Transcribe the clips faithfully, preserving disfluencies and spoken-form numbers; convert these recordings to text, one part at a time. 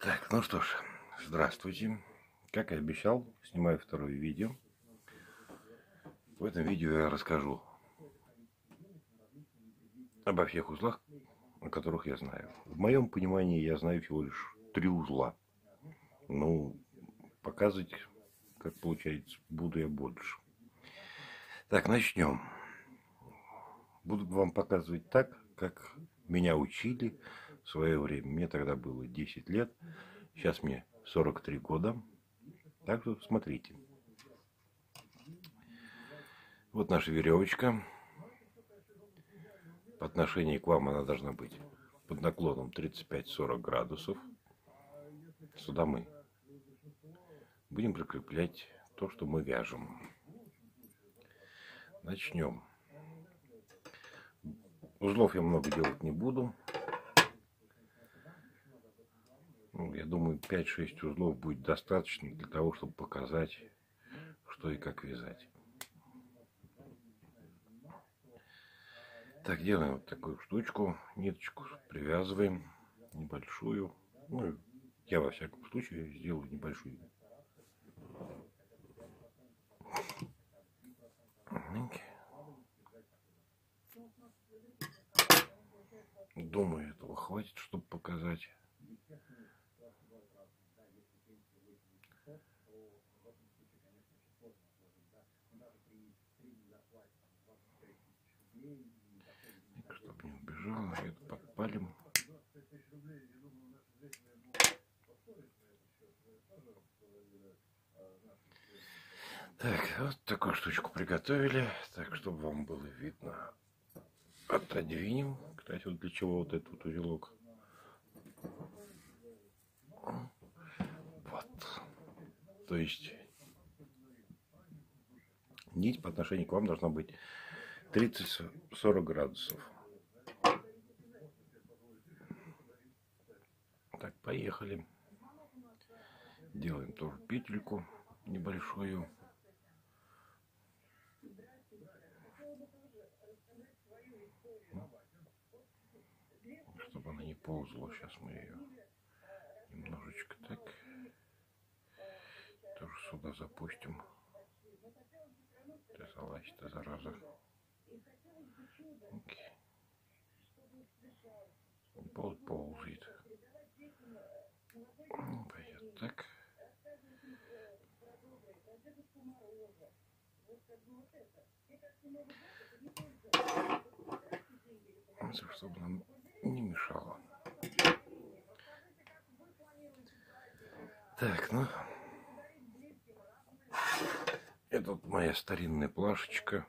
Так, ну что ж, здравствуйте. Как и обещал, снимаю второе видео. В этом видео я расскажу обо всех узлах, о которых я знаю. В моем понимании я знаю всего лишь три узла. Ну, показывать, как получается, буду я больше. Так, начнем. Буду вам показывать так, как меня учили в свое время. Мне тогда было десять лет, сейчас мне сорок три года. Так что смотрите. Вот наша веревочка. По отношению к вам она должна быть под наклоном тридцать пять — сорок градусов. Сюда мы будем прикреплять то, что мы вяжем. Начнем. Узлов я много делать не буду. Я думаю, пять-шесть узлов будет достаточно для того, чтобы показать, что и как вязать. Так, делаем вот такую штучку. Ниточку привязываем. Небольшую. Ну, я во всяком случае сделаю небольшую. Думаю, этого хватит, чтобы показать. Чтобы не убежало, это подпалим. Так, вот такую штучку приготовили, так, чтобы вам было видно. Отодвинем. Кстати, вот для чего вот этот вот узелок. Вот. То есть нить по отношению к вам должна быть тридцать — сорок градусов. Так, поехали. Делаем тоже петельку небольшую. Чтобы она не ползла, сейчас мы ее немножечко так тоже сюда запустим. Ты залазь-то, зараза. Окей. Пол ползает. Пойдет так. Чтобы нам не мешало. Так, ну. Это вот моя старинная плашечка.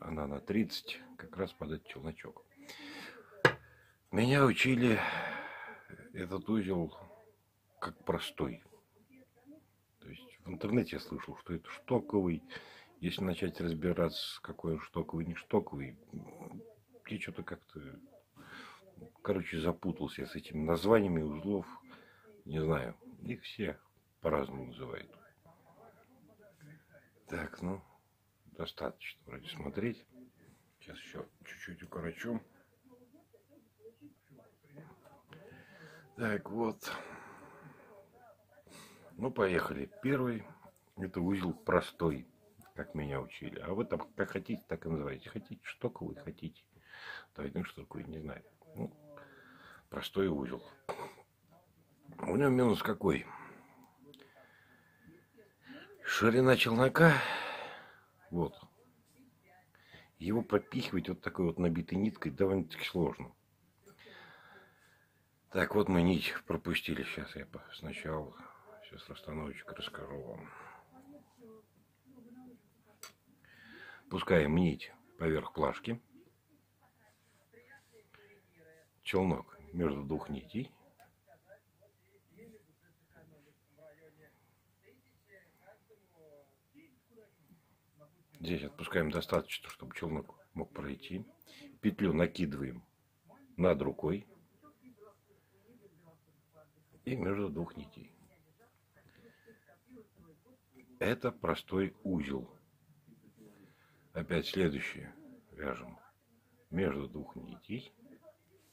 Она на тридцать, как раз под этот челночок. Меня учили этот узел как простой. То есть в интернете я слышал, что это штоковый. Если начать разбираться, какой он штоковый, не штоковый, я что-то как-то, короче, запутался я с этими названиями узлов. Не знаю, их все по-разному называют. Так, ну, достаточно вроде смотреть. Сейчас еще чуть-чуть укорочу. Так, вот. Ну, поехали. Первый. Это узел простой, как меня учили. А вы там как хотите, так и называйте. Хотите штоковый, хотите. Давайте, ну, штоковый, не знаю. Ну, простой узел. У него минус какой? Ширина челнока, вот, его пропихивать вот такой вот набитой ниткой довольно-таки сложно. Так, вот мы нить пропустили, сейчас я сначала, сейчас расстановочек расскажу вам. Пускаем нить поверх плашки, челнок между двух нитей. Здесь отпускаем достаточно, чтобы челнок мог пройти. Петлю накидываем над рукой. И между двух нитей. Это простой узел. Опять следующее вяжем между двух нитей.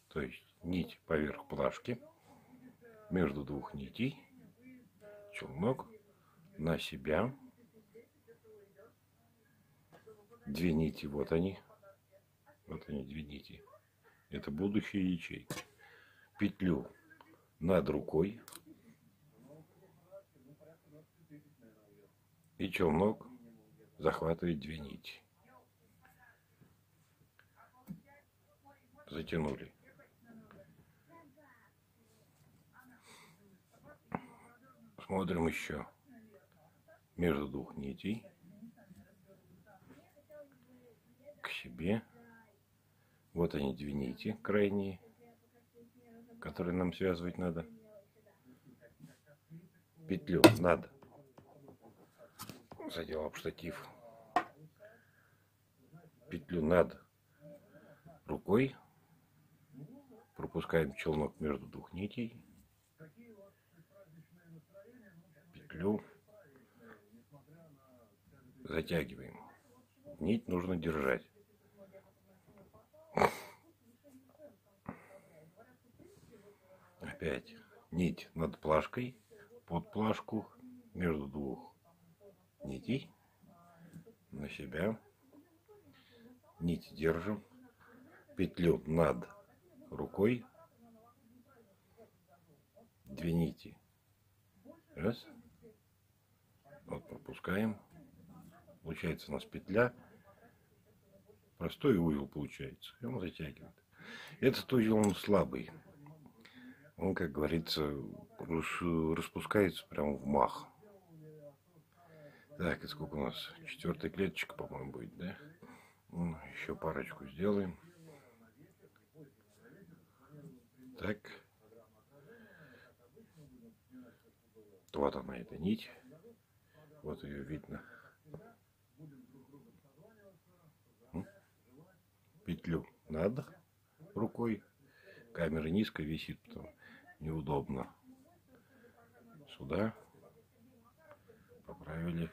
То есть нить поверх плашки. между двух нитей челнок на себя. Две нити, вот они. Вот они, две нити. Это будущие ячейки. Петлю над рукой. И челнок захватывает две нити. Затянули. Смотрим еще между двух нитей к себе. Вот они, две нити крайние, которые нам связывать надо. Петлю надо. Задел об штатив. Петлю над рукой. Пропускаем челнок между двух нитей. Петлю затягиваем. Нить нужно держать. Опять нить над плашкой, под плашку, между двух нитей, на себя. Нить держим. Петлю над рукой. Две нити. Раз. Вот пропускаем. Получается у нас петля. Простой узел получается. И он затягивает. Этот узел, он слабый. Он, как говорится, распускается прямо в мах. Так, и сколько у нас? Четвертая клеточка, по-моему, будет, да? Ну, еще парочку сделаем. Так. Вот она, эта нить. Вот ее видно. Петлю надо рукой. Камера низко висит, потому неудобно. Сюда поправили,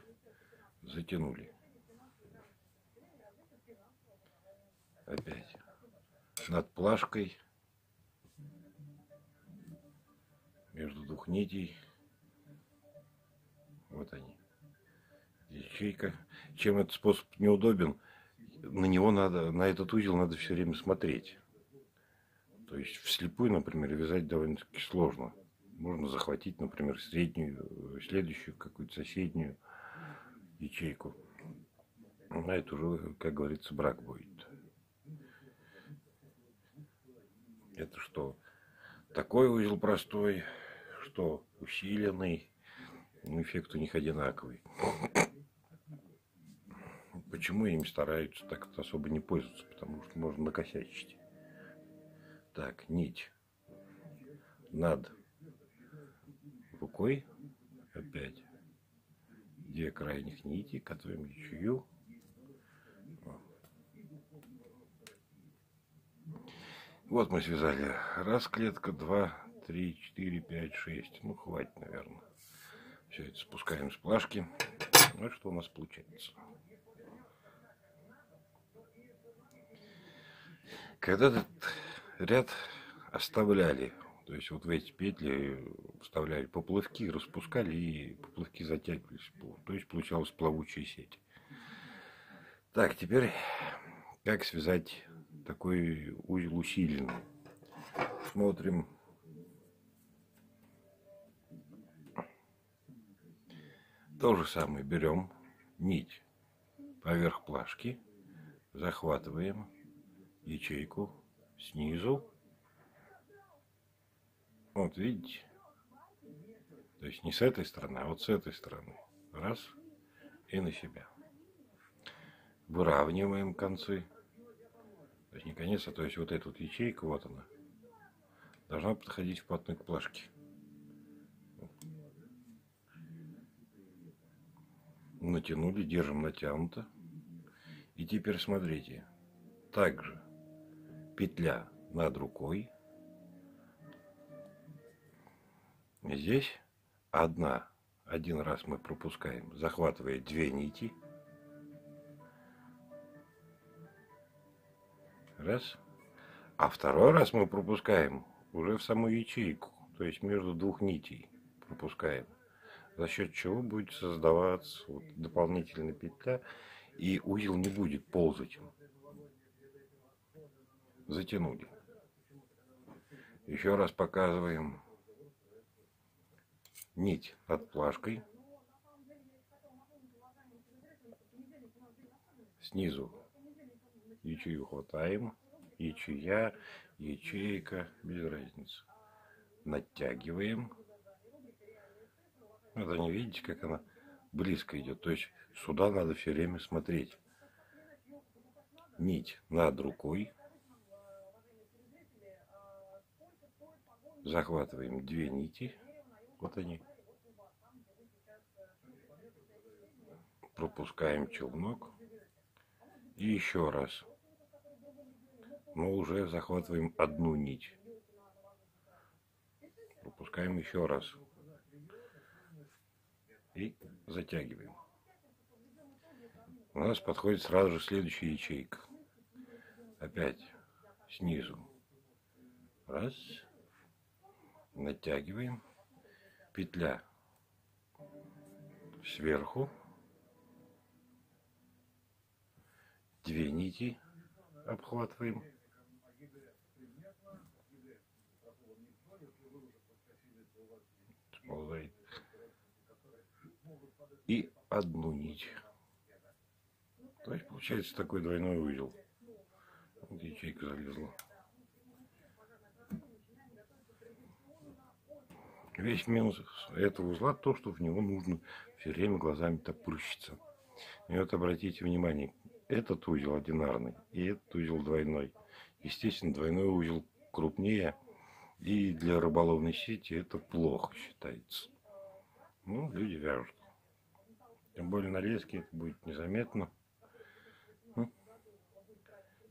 затянули. Опять над плашкой, между двух нитей. Вот они. Ячейка. Чем этот способ неудобен? На него надо, на этот узел надо все время смотреть. То есть вслепую, например, вязать довольно-таки сложно. Можно захватить, например, среднюю, следующую, какую-то соседнюю ячейку. А это уже, как говорится, брак будет. Это что такой узел простой, что усиленный, эффект у них одинаковый. Почему им стараются так особо не пользоваться? Потому что можно накосячить. Так, нить над рукой. Опять две крайних нити, которые я чую. Вот мы связали. Раз клетка, два, три, четыре, пять, шесть. Ну, хватит, наверное. Все это спускаем с плашки. Вот что у нас получается. Когда этот ряд оставляли, то есть вот в эти петли вставляли поплавки, распускали и поплавки затягивались, то есть получалась плавучая сеть. Так, теперь как связать такой узел усиленный? Смотрим. То же самое, берем нить поверх плашки, захватываем ячейку снизу. Вот видите, то есть не с этой стороны, а вот с этой стороны. Раз и на себя. Выравниваем концы. То есть не конец, а то есть вот эта вот ячейка, вот она, должна подходить вплотную к плашке. Натянули, держим натянуто. И теперь смотрите. Также петля над рукой. Здесь одна. Один раз мы пропускаем, захватывая две нити. Раз. А второй раз мы пропускаем уже в саму ячейку. то есть между двух нитей пропускаем, за счет чего будет создаваться вот дополнительная петля, и узел не будет ползать. Затянули. Еще раз показываем нить над плашкой. Снизу ячею хватаем, ячея, ячейка, без разницы. Натягиваем. Вот они, видите, как она близко идет. То есть сюда надо все время смотреть. Нить над рукой. Захватываем две нити. Вот они. Пропускаем челнок. И еще раз. Мы уже захватываем одну нить. Пропускаем еще раз. И затягиваем. У нас подходит сразу же следующая ячейка. Опять снизу. Раз. Натягиваем. Петля сверху. Две нити обхватываем. Сползает. И одну нить. То есть получается такой двойной узел. Вот ячейка залезла. Весь минус этого узла то, что в него нужно все время глазами топорщиться. И вот обратите внимание. Этот узел одинарный и этот узел двойной. Естественно, двойной узел крупнее. И для рыболовной сети это плохо считается. Ну, люди вяжут. Тем более на леске это будет незаметно.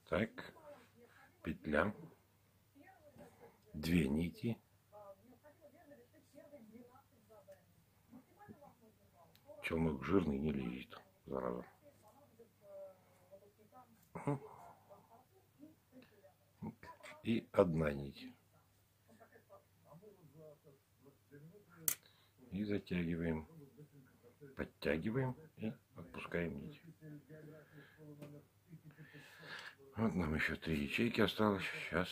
Так. Петля. Две нити. Челнок жирный, не лезет. Зараза. И одна нить. И затягиваем. Подтягиваем и отпускаем нить. Вот нам еще три ячейки осталось. Сейчас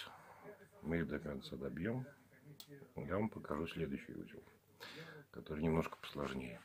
мы их до конца добьем. Я вам покажу следующий узел, который немножко посложнее.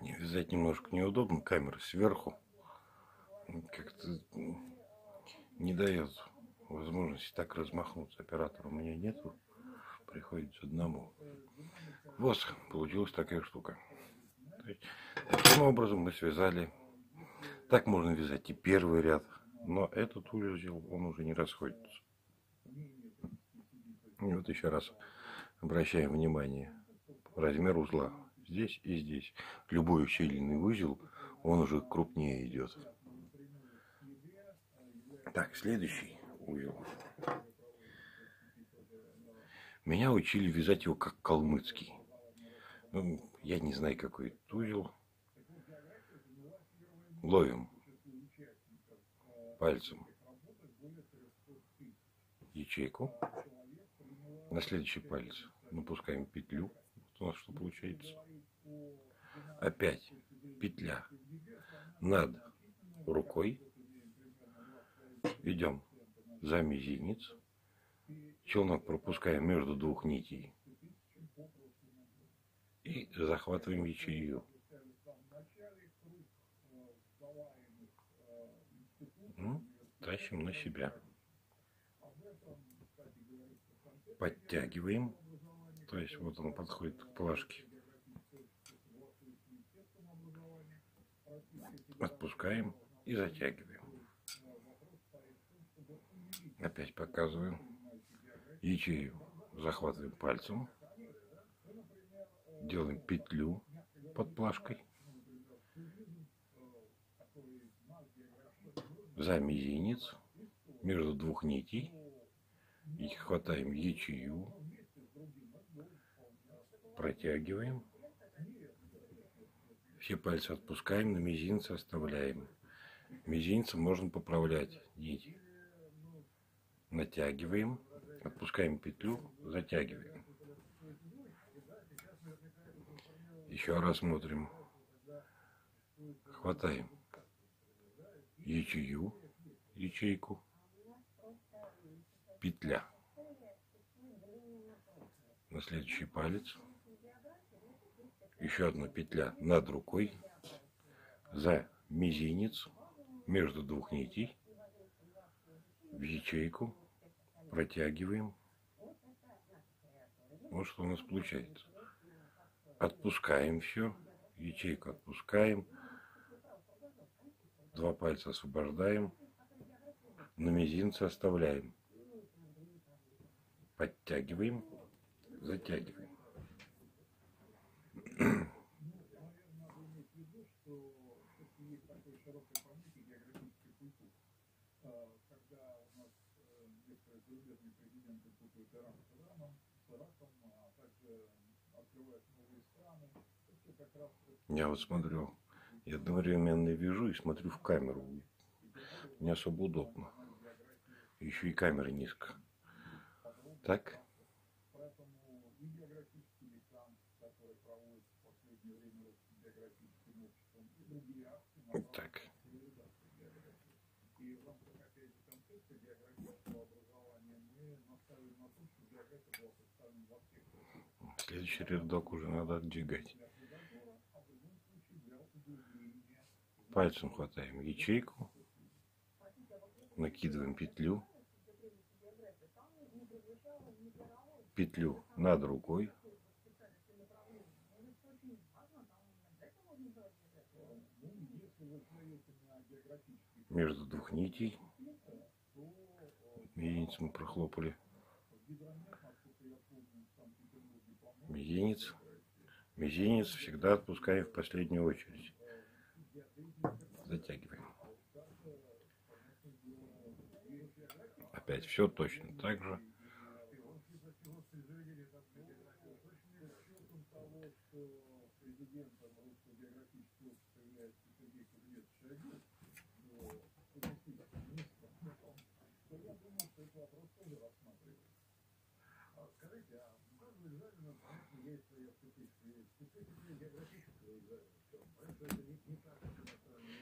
Не вязать немножко неудобно, камера сверху как-то не дает возможности так размахнуться. Оператора у меня нету, приходится одному. Вот получилась такая штука. Таким образом мы связали. Так можно вязать и первый ряд, но этот узел он уже не расходится. И вот еще раз обращаем внимание, размер узла здесь и здесь. Любой ущельный узел, он уже крупнее идет. Так, следующий узел. Меня учили вязать его как калмыцкий. Ну, я не знаю, какой это узел. Ловим пальцем ячейку. На следующий палец напускаем петлю. Вот у нас что получается. Опять петля над рукой. Идем за мизинец. Челнок пропускаем между двух нитей. И захватываем ячею. Ну, тащим на себя. Подтягиваем. То есть вот он подходит к плашке. Отпускаем и затягиваем. Опять показываю. Ячею захватываем пальцем. Делаем петлю под плашкой. За мизинец между двух нитей. И хватаем ячею. Протягиваем. Все пальцы отпускаем, на мизинце оставляем. Мизинцем можно поправлять нить. Натягиваем, отпускаем петлю, затягиваем. Еще раз смотрим. Хватаем ячею, ячейку, петля. На следующий палец. Еще одна петля над рукой. За мизинец между двух нитей. В ячейку протягиваем. Вот что у нас получается. Отпускаем все. Ячейку отпускаем. Два пальца освобождаем. На мизинце оставляем. Подтягиваем. Затягиваем. Я вот смотрю, я одновременно вяжу и смотрю в камеру. Не особо удобно. Еще и камера низко. Так. Так. Следующий рядок уже надо отдвигать. Пальцем хватаем ячейку, накидываем петлю, петлю над рукой, между двух нитей, мизинец мы прохлопали, мизинец, мизинец всегда отпускаем в последнюю очередь. Затягиваем. Опять все точно так же.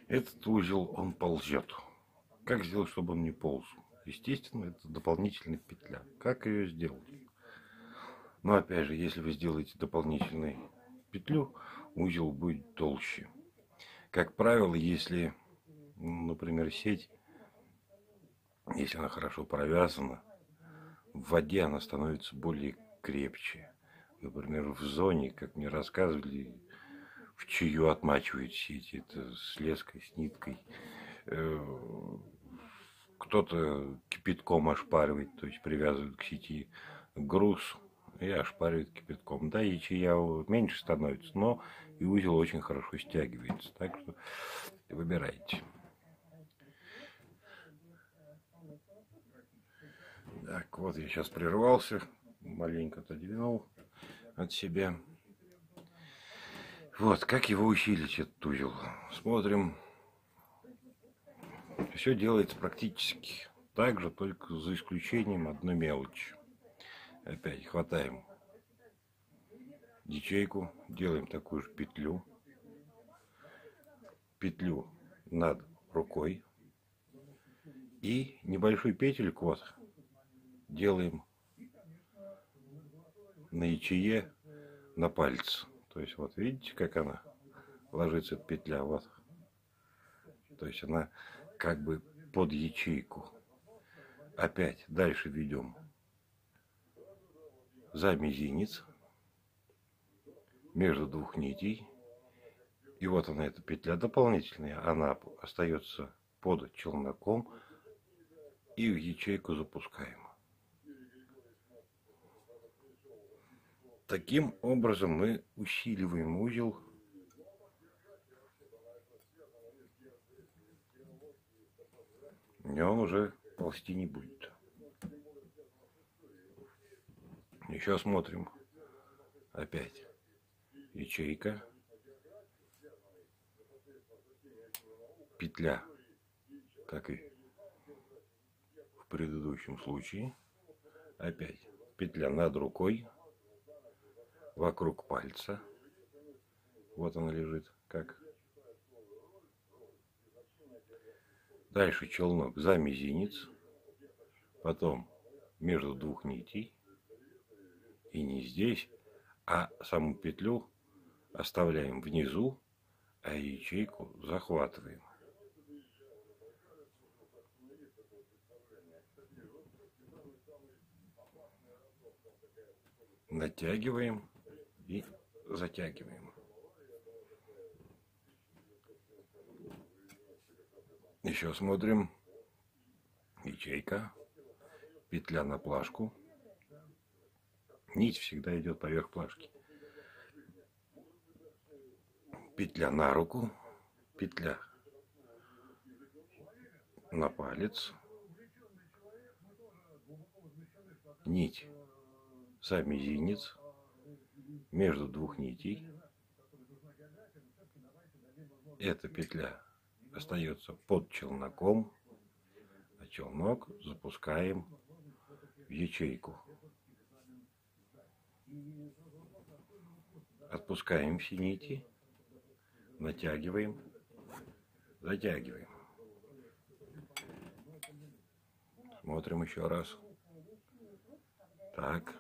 Этот узел, он ползет. Как сделать, чтобы он не полз? Естественно, это дополнительная петля. Как ее сделать? Но опять же, если вы сделаете дополнительную петлю, узел будет толще. Как правило, если, например, сеть, если она хорошо провязана, в воде она становится более крепче. Например, в зоне, как мне рассказывали, в чаю отмачивают сеть, это с леской, с ниткой. Кто-то кипятком ошпаривает, то есть привязывает к сети груз и ошпаривает кипятком. Да, и чая меньше становится, но и узел очень хорошо стягивается. Так что выбирайте. Так, вот я сейчас прервался, маленько отодвинул от себя. Вот, как его усилить, этот узел. Смотрим. Все делается практически так же, только за исключением одной мелочи. Опять хватаем ячейку, делаем такую же петлю. Петлю над рукой. И небольшую петельку вот делаем на ячее, на палец. То есть вот видите, как она ложится, петля, вот. То есть она как бы под ячейку. Опять дальше ведем за мизинец, между двух нитей. И вот она, эта петля дополнительная, она остается под челноком и в ячейку запускаем. Таким образом мы усиливаем узел и он уже ползти не будет. Еще смотрим. Опять ячейка, петля, как и в предыдущем случае. Опять петля над рукой, вокруг пальца. Вот она лежит, как. Дальше челнок за мизинец, потом между двух нитей. И не здесь, а саму петлю оставляем внизу, а ячейку захватываем. Натягиваем и затягиваем. Еще смотрим. Ячейка, петля на плашку. Нить всегда идет поверх плашки. Петля на руку, петля на палец, нить за мизинец, между двух нитей. Эта петля остается под челноком, а челнок запускаем в ячейку. Отпускаем все нити, натягиваем, затягиваем. Смотрим еще раз. Так.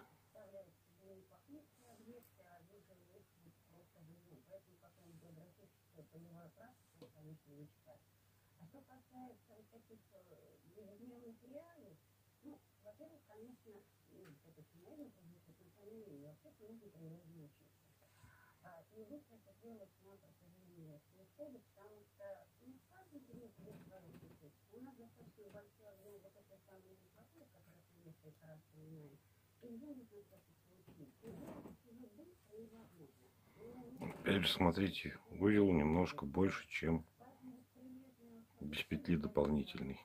Опять же, смотрите, узел немножко больше, чем без петли дополнительный.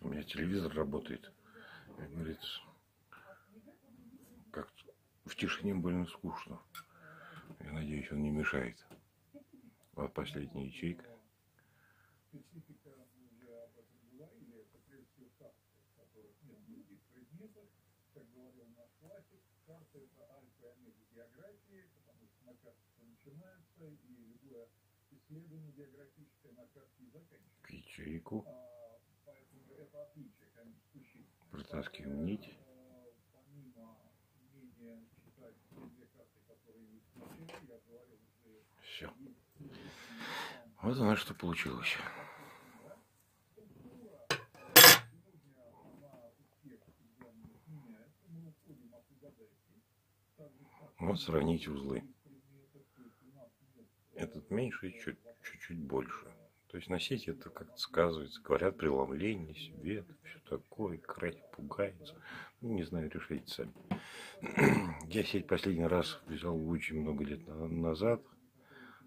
У меня телевизор работает, как говорится, как в тишине больно скучно. Я надеюсь, он не мешает. Вот последняя ячейка. К ячейку протаскиваем нить, все. Вот у нас что получилось. Вот сравнить узлы. Этот меньше и чуть-чуть больше. То есть на сети это как-то сказывается. Говорят, преломление, свет, все такое. Крать пугается. Ну, не знаю, решайте сами. Я сеть последний раз взял очень много лет назад.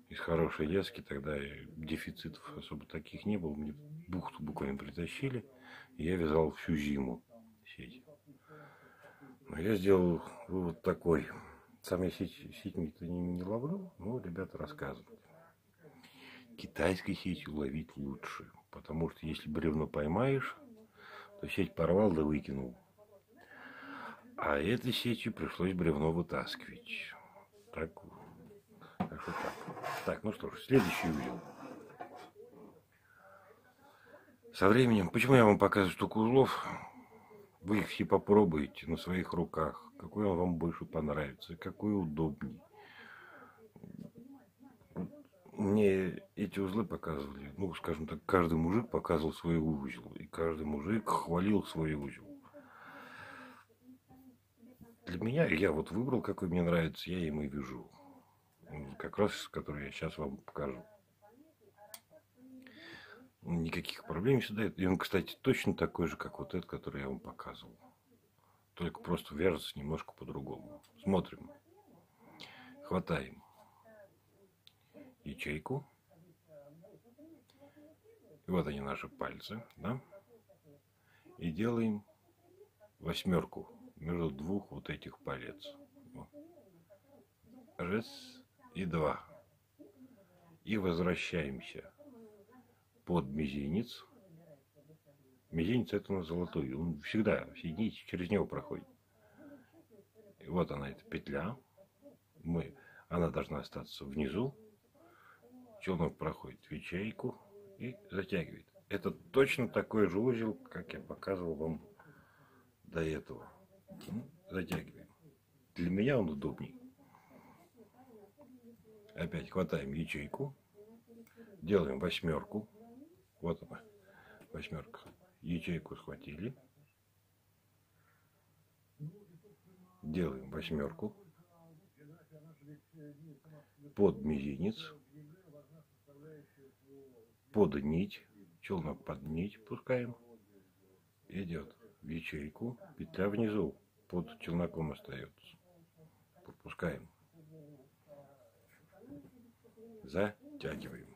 Из хорошей лески. Тогда дефицитов особо таких не было. Мне бухту буквально притащили. И я вязал всю зиму сеть. Но я сделал вывод такой. Сам я сеть, сеть-то не, не ловлю, но ребята рассказывают. Китайской сетью ловить лучше, потому что если бревно поймаешь, то сеть порвал да выкинул. А этой сетью пришлось бревно вытаскивать. Так, так что так. Так, ну что ж, следующий узел. Со временем, почему я вам показываю столько узлов, вы их все попробуете на своих руках, какой он вам больше понравится, какой удобней. Мне эти узлы показывали, ну, скажем так, каждый мужик показывал свой узел, и каждый мужик хвалил свой узел. Для меня, я вот выбрал, какой мне нравится, я им и вяжу, как раз, который я сейчас вам покажу. Никаких проблем сюда. И он, кстати, точно такой же, как вот этот, который я вам показывал. Только просто вяжется немножко по-другому. Смотрим. Хватаем ячейку. И вот они, наши пальцы. Да? И делаем восьмерку между двух вот этих палец. Вот. Раз и два. И возвращаемся под мизинец. Мизинец — это у нас золотой. Он всегда, все нити через него проходит. И вот она, эта петля. Мы, она должна остаться внизу. Челнок проходит в ячейку и затягивает. Это точно такой же узел, как я показывал вам до этого. Затягиваем. Для меня он удобней. Опять хватаем ячейку. Делаем восьмерку. Вот она, восьмерка. Ячейку схватили. Делаем восьмерку. Под мизинец. Под нить. Челнок под нить пускаем. Идет в ячейку. Петля внизу. Под челноком остается. Пропускаем. Затягиваем.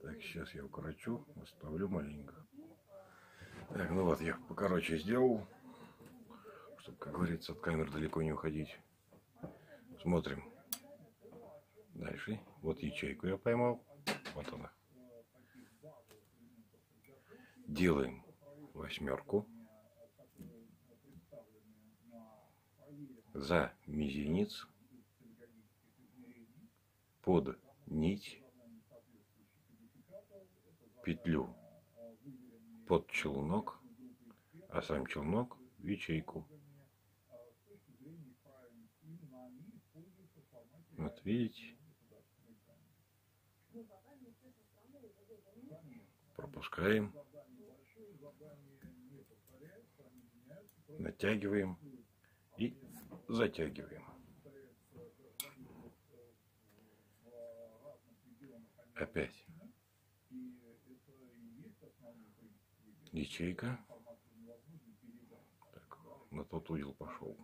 Так, сейчас я укорочу, оставлю маленько. Так, ну вот, я покороче сделал, чтобы, как говорится, от камер далеко не уходить. Смотрим. Дальше. Вот ячейку я поймал. Вот она. Делаем восьмерку. За мизинец. Под нить. Петлю под челнок, а сам челнок в ячейку. Вот видите, пропускаем, натягиваем и затягиваем. Опять. Ячейка. Так, на тот узел пошел.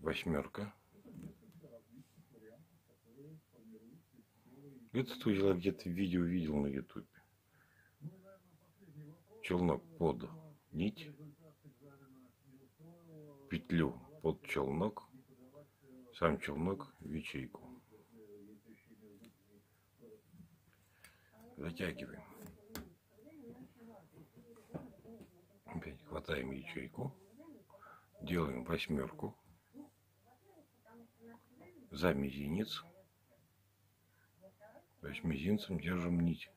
Восьмерка. Этот узел я где-то видео видел на ютубе. Челнок под нить. Петлю под челнок. Сам челнок в ячейку. Затягиваем. Опять хватаем ячейку, делаем восьмерку, за мизинец, то есть мизинцем держим нить,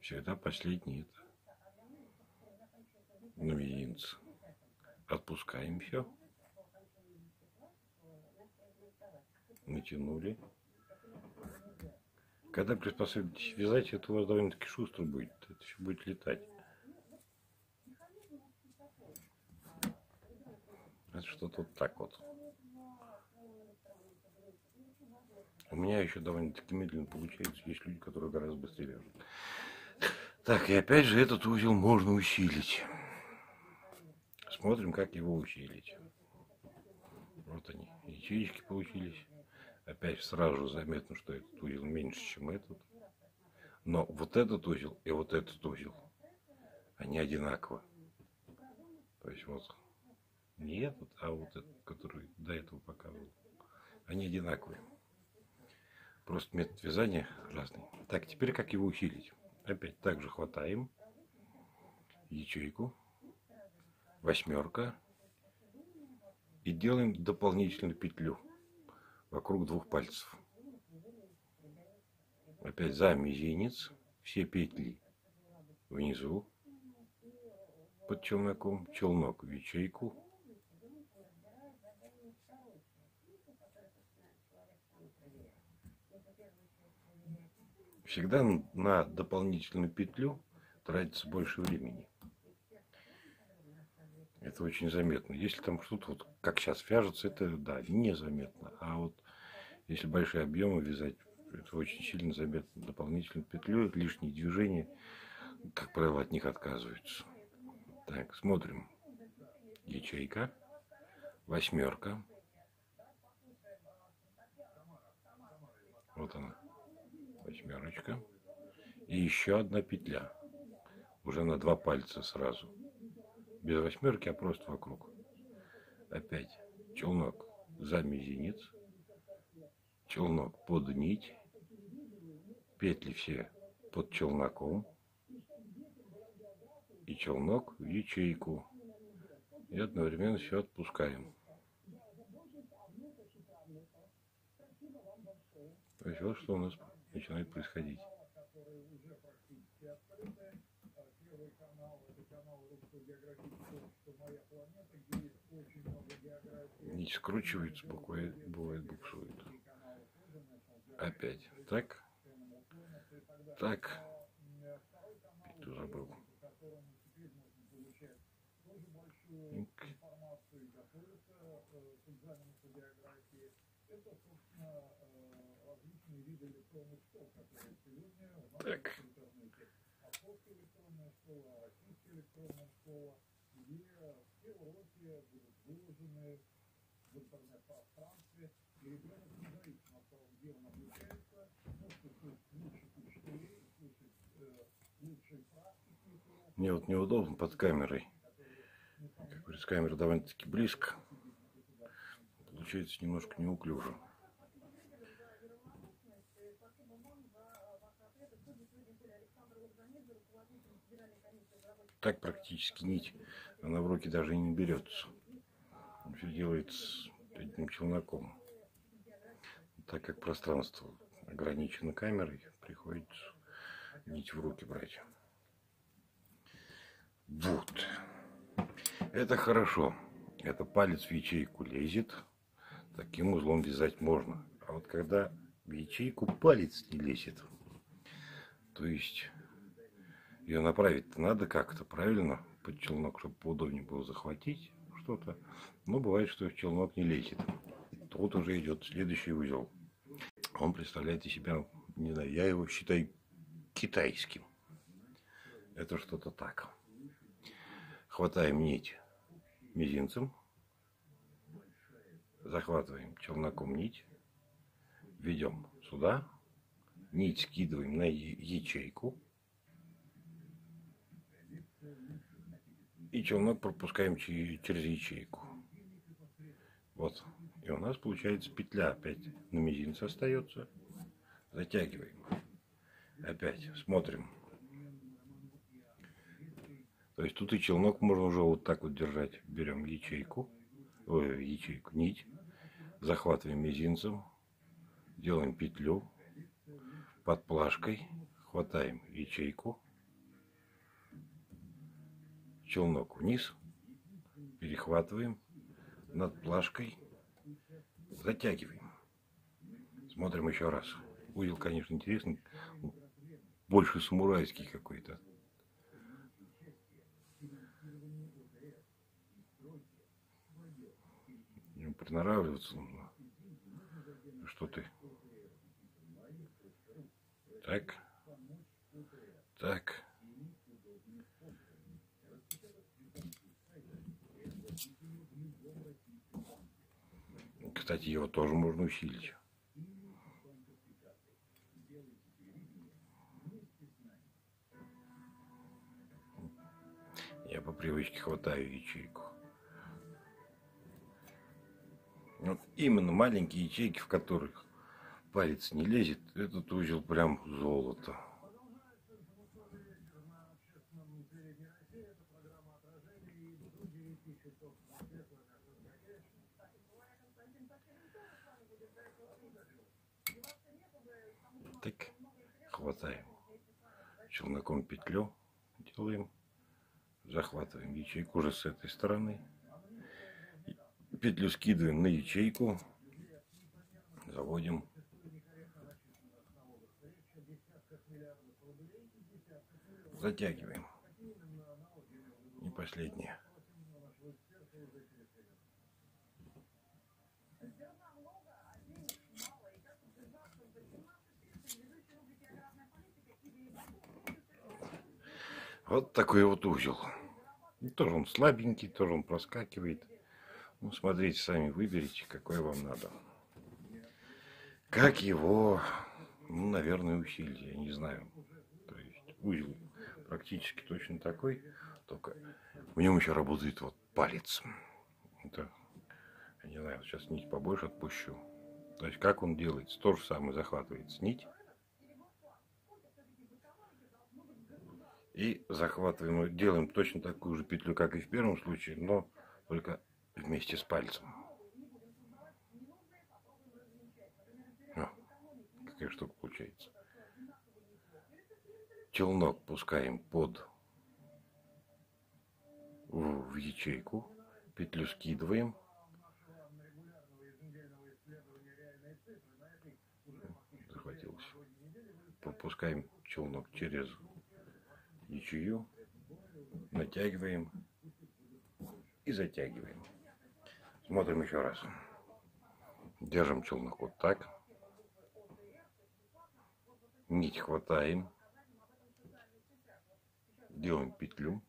всегда последний это, на мизинце, отпускаем все, натянули. Когда приспособитесь вязать, это у вас довольно-таки шустро будет, это все будет летать. Что-то вот так вот. У меня еще довольно-таки медленно получается. Есть люди, которые гораздо быстрее вяжут. Так, и опять же этот узел можно усилить. Смотрим, как его усилить. Вот они, ячеечки получились. Опять сразу же заметно, что этот узел меньше, чем этот. Но вот этот узел и вот этот узел, они одинаковы. То есть вот... Не этот, а вот этот, который до этого показывал. Они одинаковые. Просто метод вязания разный. Так, теперь как его усилить? Опять также хватаем ячейку, восьмерка. И делаем дополнительную петлю вокруг двух пальцев. Опять за мизинец все петли внизу под челноком, челнок в ячейку. Всегда на дополнительную петлю тратится больше времени. Это очень заметно. Если там что-то, вот как сейчас вяжется, это да, незаметно. А вот если большие объемы вязать, это очень сильно заметно. Дополнительную петлю, лишние движения, как правило, от них отказываются. Так, смотрим. Ячейка, восьмерка. Вот она, восьмерочка. И еще одна петля. Уже на два пальца сразу. Без восьмерки, а просто вокруг. Опять челнок за мизинец. Челнок под нить. Петли все под челноком. И челнок в ячейку. И одновременно все отпускаем. То есть вот что у нас начинает происходить. Нить скручивается, бывает, буксует. Опять так, так, петлю забыл. Так. Мне вот неудобно под камерой. Как говорится, камера довольно-таки близко. Получается немножко неуклюже. Так практически нить, она в руки даже и не берется. Все делается одним челноком. Так как пространство ограничено камерой, приходится нить в руки брать. Вот. Это хорошо. Это палец в ячейку лезет. Таким узлом вязать можно. А вот когда в ячейку палец не лезет, то есть ее направить-то надо как-то правильно под челнок, чтобы поудобнее было захватить что-то. Но бывает, что в челнок не лезет. Тут уже идет следующий узел. Он представляет из себя, не знаю, я его считаю китайским. Это что-то так. Хватаем нить мизинцем, захватываем челноком нить, ведем сюда, нить скидываем на ячейку и челнок пропускаем через ячейку. Вот. И у нас получается петля опять на мизинце остается. Затягиваем. Опять смотрим. То есть тут и челнок можно уже вот так вот держать. Берем ячейку, ой, ячейку, нить, захватываем мизинцем, делаем петлю под плашкой, хватаем ячейку, челнок вниз, перехватываем над плашкой. Затягиваем. Смотрим еще раз. Узел, конечно, интересный. Больше самурайский какой-то. Приноравливаться нужно. Что ты? Так. Так. Кстати, его тоже можно усилить. Я по привычке хватаю ячейку. Вот именно маленькие ячейки, в которых палец не лезет, этот узел прям золото. тык, хватаем. Челноком петлю делаем, захватываем ячейку уже с этой стороны. Петлю скидываем на ячейку, заводим. Затягиваем. И последнее. Вот такой вот узел. Тоже он слабенький, тоже он проскакивает. Ну, смотрите, сами выберите, какой вам надо. Как его, ну, наверное, усилить, я не знаю. То есть узел практически точно такой, только в нем еще работает вот палец. Это, я не знаю, сейчас нить побольше отпущу. То есть как он делается, то же самое, захватывается нить. И захватываем, делаем точно такую же петлю, как и в первом случае, но только вместе с пальцем. О, какая штука получается. Челнок пускаем под в, в ячейку, петлю скидываем. Захватилось. Пропускаем челнок через ячею, натягиваем и затягиваем. Смотрим еще раз. Держим челнок вот так. Нить хватаем. Делаем петлю.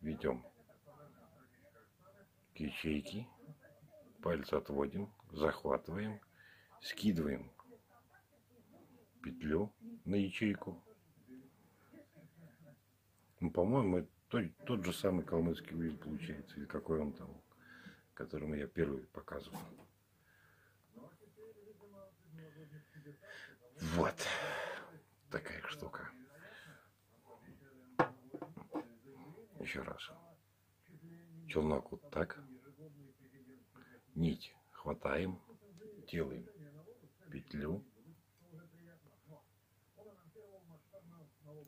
Ведем к ячейке. Палец отводим. Захватываем. Скидываем петлю на ячейку. Ну, по-моему, это тот, тот же самый калмыцкий узел получается, или какой он там, которому я первый показывал. Вот такая штука. Еще раз. Челнок вот так. Нить хватаем, делаем петлю.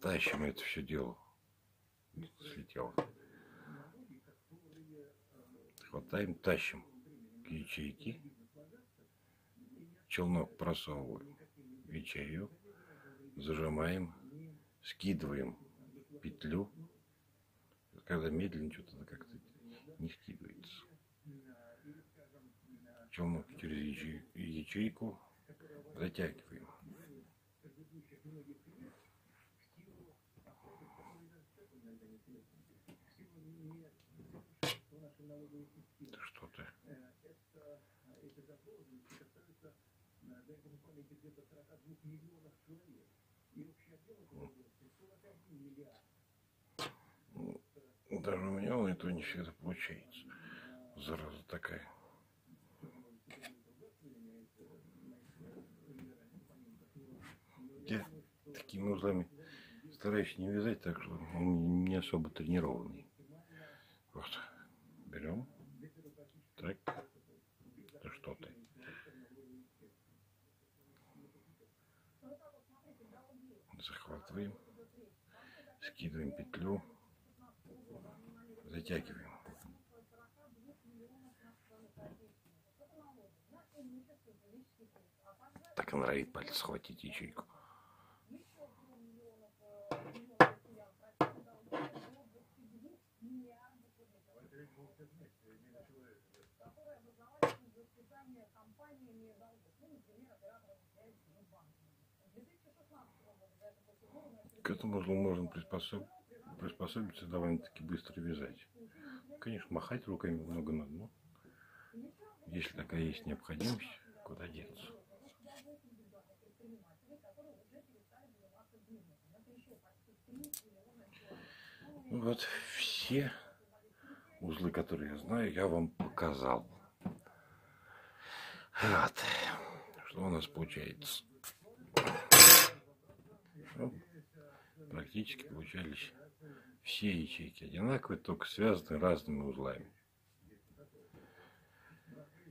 Тащим это все дело. Слетело. Хватаем, тащим к ячейке. Челнок просовываем в ячею. Зажимаем. Скидываем петлю. Когда медленно, что-то как-то не скидывается. Челнок через ячей... ячейку. Затягиваем. Что ты? Даже у меня он это не всегда получается. Зараза такая. Я такими узлами стараюсь не вязать, так что он не особо тренированный. Вот. Берем. Так. Да что ты? Захватываем. Скидываем петлю. Затягиваем. Так и нравится палец схватить ячейку. К этому узлу можно приспособ... приспособиться довольно-таки быстро вязать. Конечно, махать руками много надо, но если такая есть необходимость, куда деться. Ну, вот все узлы, которые я знаю, я вам показал. Вот. Что у нас получается? Ну, практически получались все ячейки одинаковые, только связаны разными узлами.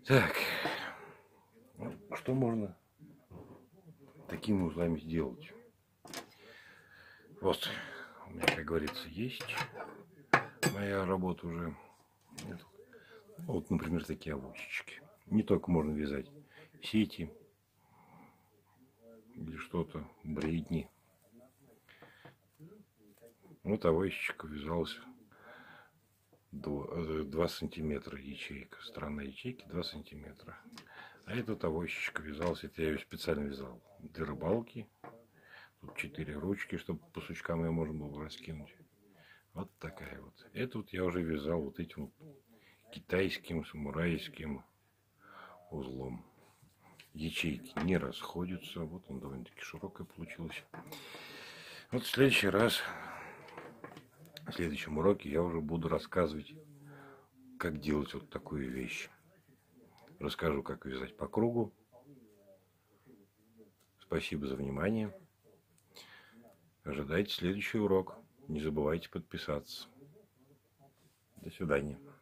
Так. Ну, что можно такими узлами сделать. Вот у меня, как говорится, есть моя работа уже. Вот, например, такие авосички. Не только можно вязать сети или что-то, бредни. Вот авосичка вязалась два сантиметра ячейка. Сторона ячейки два сантиметра. А этот авосичка вязался, это я ее специально вязал для рыбалки. Тут четыре ручки, чтобы по сучкам ее можно было раскинуть. Вот такая вот. Это вот я уже вязал вот этим вот китайским самурайским узлом. Ячейки не расходятся. Вот он довольно-таки широкая получилась. Вот в следующий раз, в следующем уроке я уже буду рассказывать, как делать вот такую вещь. Расскажу, как вязать по кругу. Спасибо за внимание. Ожидайте следующий урок. Не забывайте подписаться. До свидания.